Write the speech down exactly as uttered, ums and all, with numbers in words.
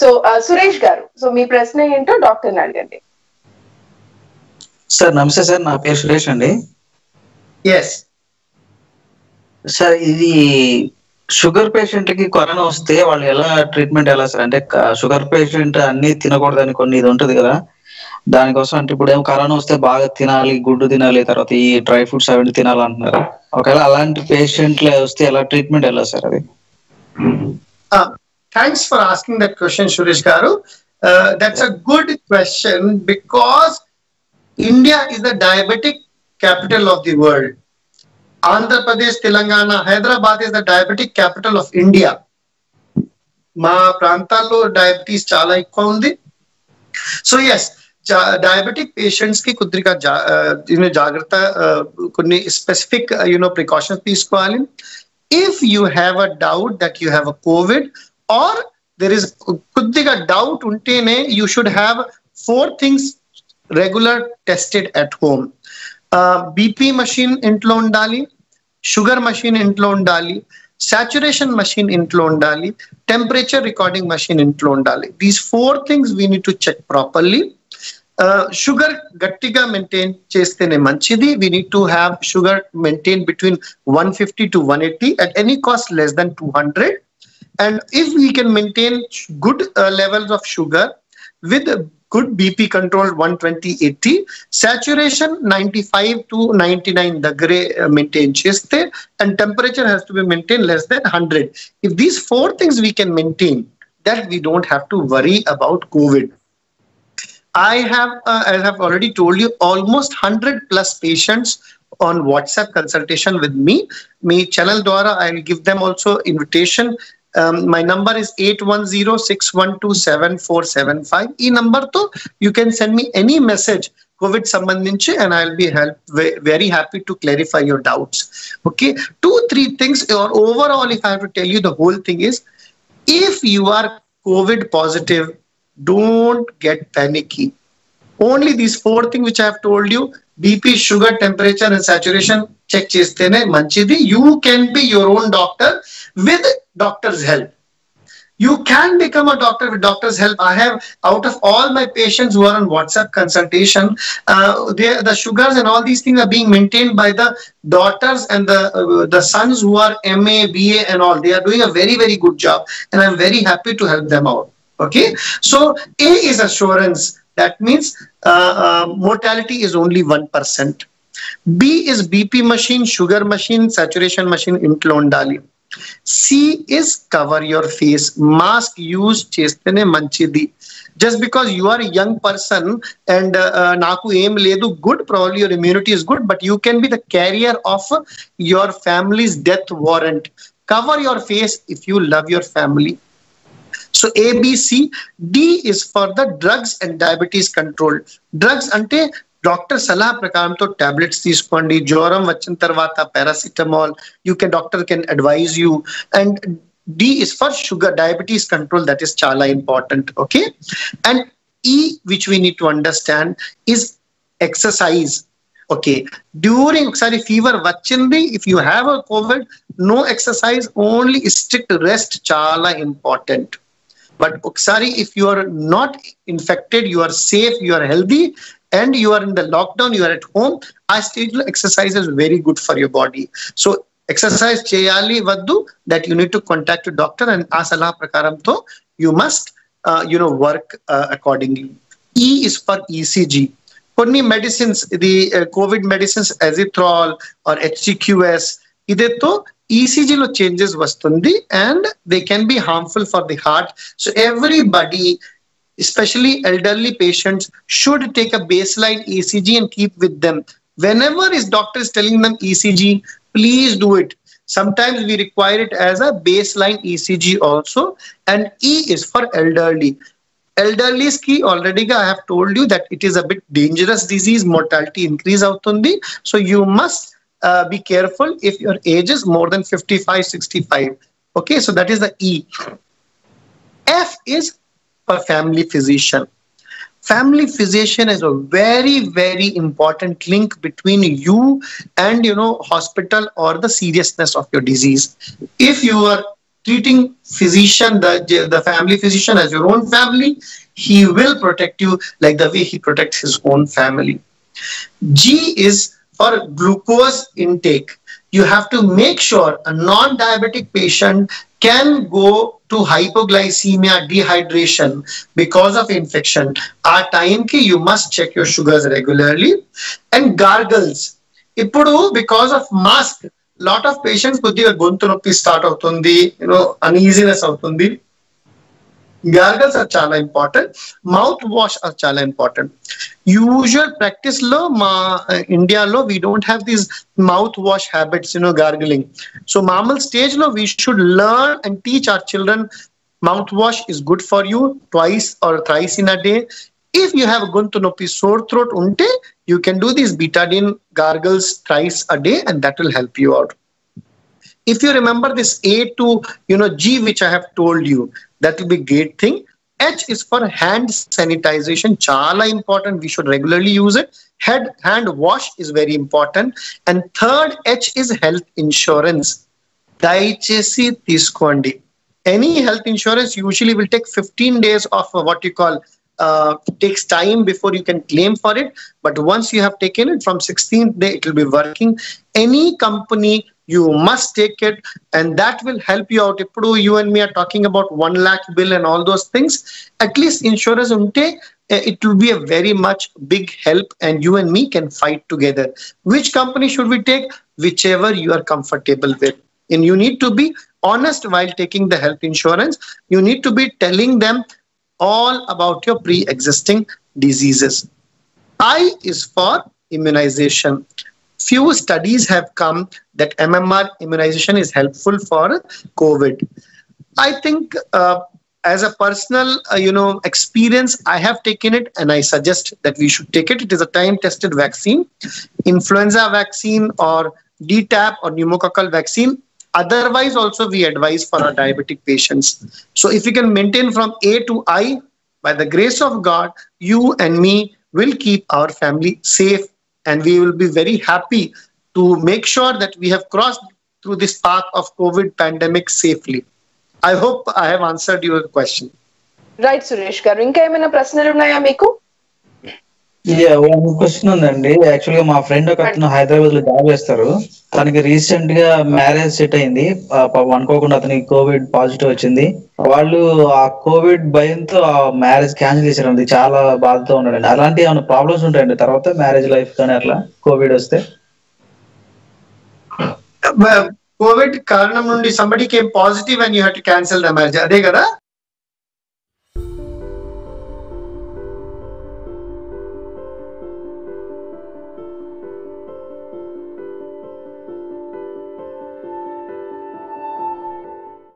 So Suresh గారు, so మీ ప్రశ్న ఏంటో డాక్టర్ని అడగండి. సార్ నమస్తే సార్, నా పేరు సురేష్ అండి. ఎస్ సార్, ఇది షుగర్ పేషెంట్ కి కరోనా వస్తే వాళ్ళు ఎలా ట్రీట్మెంట్ ఎలా సార్? అంటే షుగర్ పేషెంట్ అన్ని తినకూడదని కొన్ని ఇది ఉంటుంది కదా, దానికోసం అంటే ఇప్పుడు ఏమో కరోనా వస్తే బాగా తినాలి, గుడ్డు తినాలి, తర్వాత ఈ డ్రై ఫ్రూట్స్ అవన్నీ తినాలంటున్నారు. ఒకవేళ అలాంటి పేషెంట్లు వస్తే ఎలా ట్రీట్మెంట్ ఎలా సార్ అది? Thanks for asking that question, Suresh Garu. Uh, that's a good question because India is the diabetic capital of the world. Andhra Pradesh, Telangana, Hyderabad is the diabetic capital of India. Ma prantalo diabetes chala ekkuva undi. So yes, diabetic patients ki kudrika you know jagrata konni specific you know precautions teeskovali. If you have a doubt that you have a COVID or there is kuddiga doubt untene, you should have four things regular tested at home. Uh, B P machine intlo undali, sugar machine intlo undali, saturation machine intlo undali, temperature recording machine intlo undali. These four things we need to check properly. Uh, sugar gattiga maintain chestene manchidi. We need to have sugar maintained between one fifty to one eighty, at any cost less than two hundred. And if we can maintain good uh, levels of sugar with good B P control, one twenty eighty, saturation ninety-five to ninety-nine degree uh, maintain cheste, and temperature has to be maintained less than one hundred. If these four things we can maintain, that we don't have to worry about COVID. I have, uh, I have already told you, almost one hundred plus patients on WhatsApp consultation with me. My channel Dwara, I will give them also invitation. Um, my number is eight one zero six one two seven four seven five. E number to you can send me any message COVID sambandhinchi, and I'll be help, very happy to clarify your doubts. Okay, two, three things, or overall, if I have to tell you the whole thing is, if you are COVID positive, don't get panicky. Only these four things which I have told you, B P, sugar, temperature and saturation, check chestene manchidi. You can be your own doctor with doctor's help. You can become a doctor with doctor's help. I have, out of all my patients who are on WhatsApp consultation, uh, they, the sugars and all these things are being maintained by the daughters and the uh, the sons who are M A, B A and all. They are doing a very, very good job, and I'm very happy to help them out. Okay, so A is assurance. That means uh, uh, mortality is only one percent. B is B P machine, sugar machine, saturation machine, intlo undali. C is cover your face. Mask use chestene manchidi. Just because you are a young person and naku em ledu, good, probably your immunity is good, but you can be the carrier of your family's death warrant. Cover your face if you love your family. So A, B, C. D is for the drugs and diabetes control. Drugs ante doctor salah prakaram to tablets teeskondi, joram vachin tarvata paracetamol, you can, doctor can advise you. And D is for sugar, diabetes control, that is chala important. Okay, and E, which we need to understand, is exercise. Okay, during sorry fever vachindi, if you have a COVID, no exercise, only strict rest, chala important. But sorry, if you are not infected, you are safe, you are healthy, and you are in the lockdown, you are at home, I still exercise is very good for your body. So exercise cheyali vaddu, that you need to contact a doctor, and asala prakaram to you must uh, you know work uh, accordingly. E is for E C G. Konni medicines, the uh, COVID medicines, azithrol or H G Q S, ide to E C G lo changes vastundi, and they can be harmful for the heart. So everybody, especially elderly patients, should take a baseline E C G and keep with them. Whenever his doctor is telling them E C G, please do it. Sometimes we require it as a baseline E C G also. And E is for elderly. Elderly ki already I have told you that it is a bit dangerous disease, mortality increase outundi. So you must Uh, be careful if your age is more than fifty-five, sixty-five. Okay, so that is the E. F is for family physician. Family physician is a very, very important link between you and, you know, hospital or the seriousness of your disease. If you are treating physician, the, the family physician as your own family, he will protect you like the way he protects his own family. G is for glucose intake. You have to make sure a non-diabetic patient can go to hypoglycemia, dehydration because of infection. At time ki you must check your sugars regularly. And gargles. Ippudu, because of mask, lot of patients kuddiga gontu noppi start avutundi, you know, uneasiness avutundi. Gargles are chala important. Mouthwash are chala important. Usual practice lo, ma, uh, India lo, we don't have these mouthwash habits, you know, gargling. So, mammal stage lo, we should learn and teach our children mouthwash is good for you twice or thrice in a day. If you have gontu noppi sore throat unte, you can do these betadine gargles thrice a day and that will help you out. If you remember this A to, you know, G, which I have told you, that will be a great thing. H is for hand sanitization. Chala important. We should regularly use it. Head, hand wash is very important. And third H is health insurance. Daichesi Tiskondi. Any health insurance usually will take fifteen days of what you call, uh, takes time before you can claim for it. But once you have taken it from sixteenth day, it will be working. Any company, you must take it and that will help you out. Ippudu, you and me are talking about one lakh bill and all those things. At least insurance unte, it will be a very much big help and you and me can fight together. Which company should we take? Whichever you are comfortable with. And you need to be honest while taking the health insurance. You need to be telling them all about your pre-existing diseases. I is for immunization. Few studies have come that M M R immunization is helpful for COVID. I think uh, as a personal, uh, you know, experience, I have taken it and I suggest that we should take it. It is a time-tested vaccine. Influenza vaccine or D TAP or pneumococcal vaccine. Otherwise, also we advise for our diabetic patients. So if you can maintain from A to I, by the grace of God, you and me will keep our family safe. And we will be very happy to make sure that we have crossed through this path of COVID pandemic safely. I hope I have answered your question. Right, Suresh Garu. Inka emana prashnalu unnaya meeku? Yeah, one question undandi. Actually, my friend okatanu Hyderabad lo job chestaru. Taniki recent ga marriage set ayindi. Anukokunda ataniki COVID positive vachindi. Vallu aa COVID bhayanto aa marriage cancel chesarandi. Chaala baadhatho unnadandi. Alanti emana problems untayandi tarvata marriage life kani atla COVID vaste? COVID karanam nundi somebody came positive and you had to cancel the marriage. Ade kada?